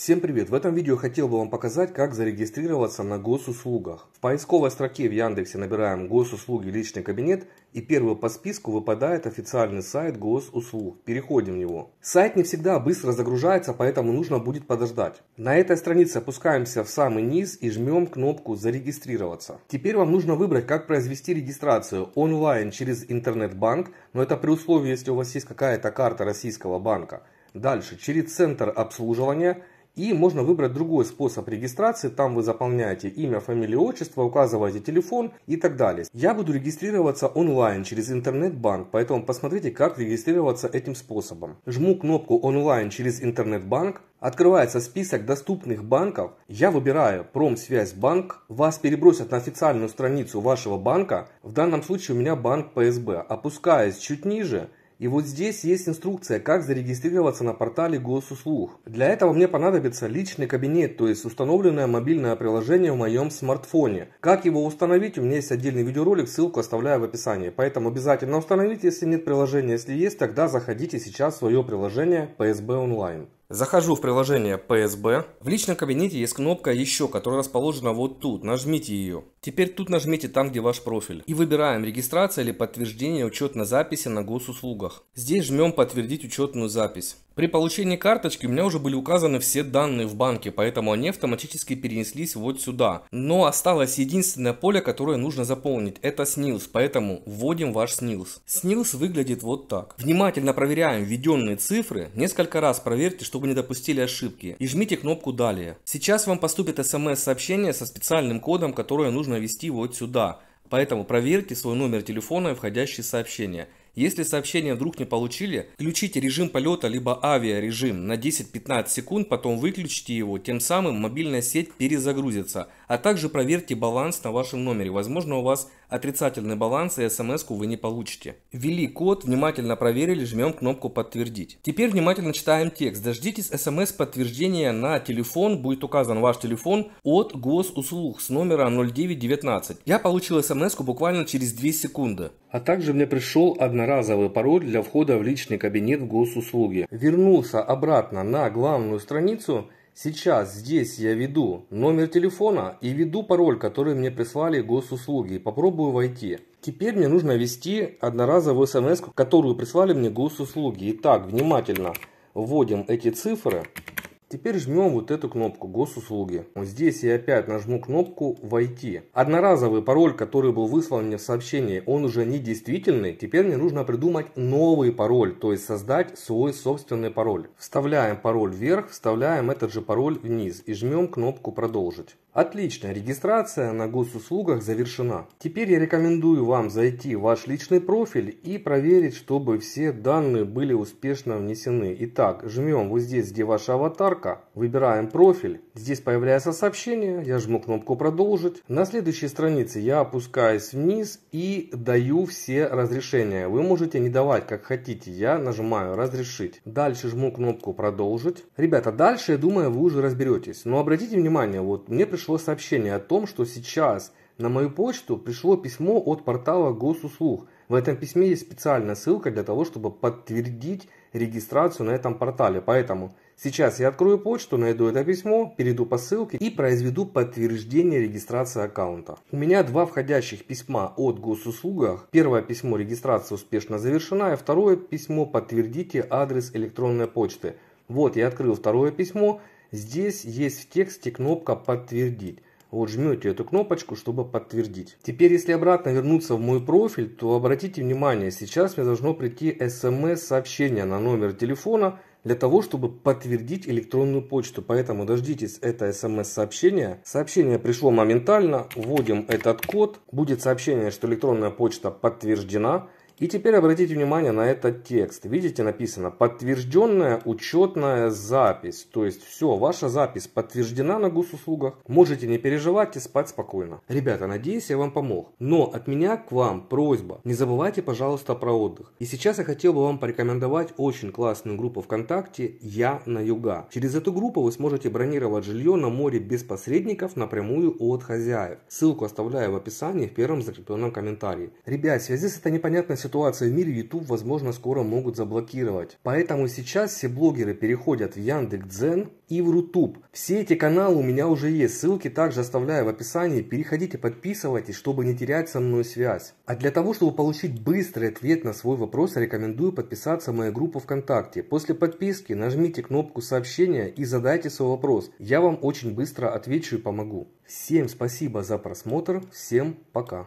Всем привет! В этом видео хотел бы вам показать, как зарегистрироваться на госуслугах. В поисковой строке в Яндексе набираем «Госуслуги. Личный кабинет» и первый по списку выпадает официальный сайт госуслуг. Переходим в него. Сайт не всегда быстро загружается, поэтому нужно будет подождать. На этой странице опускаемся в самый низ и жмем кнопку «Зарегистрироваться». Теперь вам нужно выбрать, как произвести регистрацию онлайн через интернет-банк, но это при условии, если у вас есть какая-то карта российского банка. Дальше через центр обслуживания. И можно выбрать другой способ регистрации, там вы заполняете имя, фамилию, отчество, указываете телефон и так далее. Я буду регистрироваться онлайн через интернет-банк, поэтому посмотрите, как регистрироваться этим способом. Жму кнопку «Онлайн через интернет-банк». Открывается список доступных банков. Я выбираю Промсвязьбанк. Вас перебросят на официальную страницу вашего банка. В данном случае у меня банк ПСБ. Опускаясь чуть ниже. И вот здесь есть инструкция, как зарегистрироваться на портале госуслуг. Для этого мне понадобится личный кабинет, то есть установленное мобильное приложение в моем смартфоне. Как его установить, у меня есть отдельный видеоролик, ссылку оставляю в описании. Поэтому обязательно установите, если нет приложения. Если есть, тогда заходите сейчас в свое приложение «ПСБ онлайн». Захожу в приложение «ПСБ». В личном кабинете есть кнопка «Еще», которая расположена вот тут. Нажмите ее. Теперь тут нажмите там, где ваш профиль. И выбираем «Регистрация» или «Подтверждение учетной записи на госуслугах». Здесь жмем «Подтвердить учетную запись». При получении карточки у меня уже были указаны все данные в банке, поэтому они автоматически перенеслись вот сюда. Но осталось единственное поле, которое нужно заполнить. Это СНИЛС, поэтому вводим ваш СНИЛС. СНИЛС выглядит вот так. Внимательно проверяем введенные цифры. Несколько раз проверьте, чтобы не допустили ошибки. И жмите кнопку «Далее». Сейчас вам поступит смс-сообщение со специальным кодом, которое нужно ввести вот сюда. Поэтому проверьте свой номер телефона и входящие сообщения. Если сообщение вдруг не получили, включите режим полета либо авиарежим на 10-15 секунд, потом выключите его, тем самым мобильная сеть перезагрузится. А также проверьте баланс на вашем номере, возможно у вас отрицательный баланс и смс-ку вы не получите. Ввели код, внимательно проверили, жмем кнопку «Подтвердить». Теперь внимательно читаем текст, дождитесь смс-подтверждения на телефон, будет указан ваш телефон от госуслуг с номера 0919. Я получил смс-ку буквально через 2 секунды. А также мне пришел одноразовый пароль для входа в личный кабинет госуслуги. Вернулся обратно на главную страницу. Сейчас здесь я введу номер телефона и введу пароль, который мне прислали госуслуги. Попробую войти. Теперь мне нужно ввести одноразовую смс, которую прислали мне госуслуги. Итак, внимательно вводим эти цифры. Теперь жмем вот эту кнопку «Госуслуги». Здесь я опять нажму кнопку «Войти». Одноразовый пароль, который был выслан мне в сообщении, он уже не действительный. Теперь мне нужно придумать новый пароль, то есть создать свой собственный пароль. Вставляем пароль вверх, вставляем этот же пароль вниз и жмем кнопку «Продолжить». Отлично, регистрация на госуслугах завершена. Теперь я рекомендую вам зайти в ваш личный профиль и проверить, чтобы все данные были успешно внесены. Итак, жмем вот здесь, где ваша аватарка, выбираем профиль. Здесь появляется сообщение, я жму кнопку «Продолжить». На следующей странице я опускаюсь вниз и даю все разрешения. Вы можете не давать, как хотите, я нажимаю «Разрешить». Дальше жму кнопку «Продолжить». Ребята, дальше, я думаю, вы уже разберетесь. Но обратите внимание, вот мне пришло сообщение о том, что сейчас на мою почту пришло письмо от портала госуслуг. В этом письме есть специальная ссылка для того, чтобы подтвердить регистрацию на этом портале. Поэтому сейчас я открою почту, найду это письмо, перейду по ссылке и произведу подтверждение регистрации аккаунта. У меня два входящих письма от госуслугах. Первое письмо «Регистрация успешно завершена» и второе письмо «Подтвердите адрес электронной почты». Вот я открыл второе письмо. Здесь есть в тексте кнопка «Подтвердить». Вот жмете эту кнопочку, чтобы подтвердить. Теперь, если обратно вернуться в мой профиль, то обратите внимание, сейчас мне должно прийти смс-сообщение на номер телефона для того, чтобы подтвердить электронную почту. Поэтому дождитесь это смс-сообщение. Сообщение пришло моментально. Вводим этот код. Будет сообщение, что электронная почта подтверждена. И теперь обратите внимание на этот текст. Видите, написано «Подтвержденная учетная запись». То есть все, ваша запись подтверждена на госуслугах. Можете не переживать и спать спокойно. Ребята, надеюсь, я вам помог. Но от меня к вам просьба. Не забывайте, пожалуйста, про отдых. И сейчас я хотел бы вам порекомендовать очень классную группу ВКонтакте «Я на Юга». Через эту группу вы сможете бронировать жилье на море без посредников напрямую от хозяев. Ссылку оставляю в описании в первом закрепленном комментарии. Ребят, в связи с этой непонятной ситуацией, ситуация в мире, YouTube, возможно, скоро могут заблокировать. Поэтому сейчас все блогеры переходят в Яндекс.Дзен и в Рутуб. Все эти каналы у меня уже есть, ссылки также оставляю в описании. Переходите, подписывайтесь, чтобы не терять со мной связь. А для того, чтобы получить быстрый ответ на свой вопрос, рекомендую подписаться в мою группу ВКонтакте. После подписки нажмите кнопку сообщения и задайте свой вопрос. Я вам очень быстро отвечу и помогу. Всем спасибо за просмотр, всем пока.